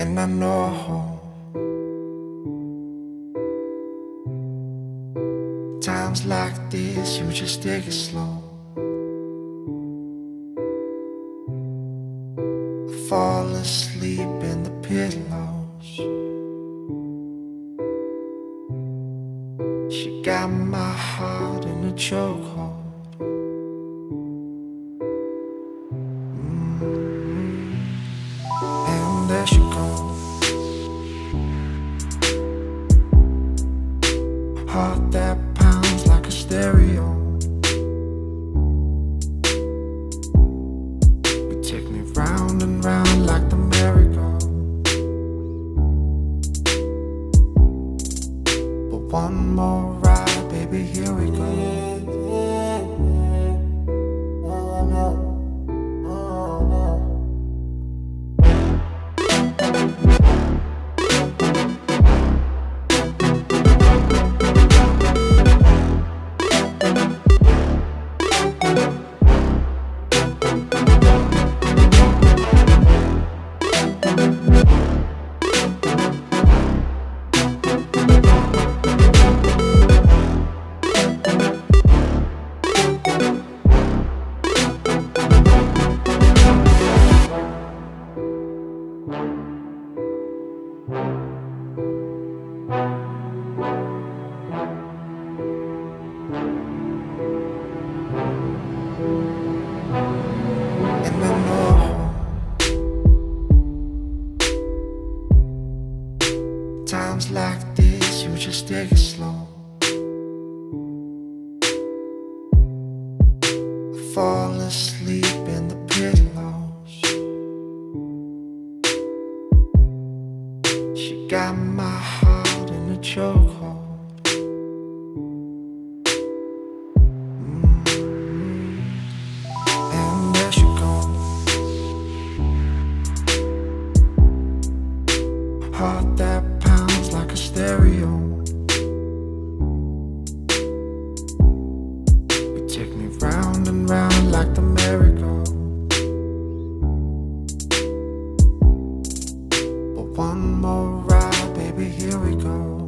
and I know times like this you just take it slow. I fall asleep in the pillows. She got my heart in a chokehold. There she goes, heart that pounds like a stereo. You take me round and round like the merry-go. But one more ride, baby, here we go. Times like this, you just take it slow. I fall asleep in the pillows. She got my heart in a chokehold. And there she goes, heart that like a stereo. You take me round and round like the merry-go. But one more ride, baby, here we go.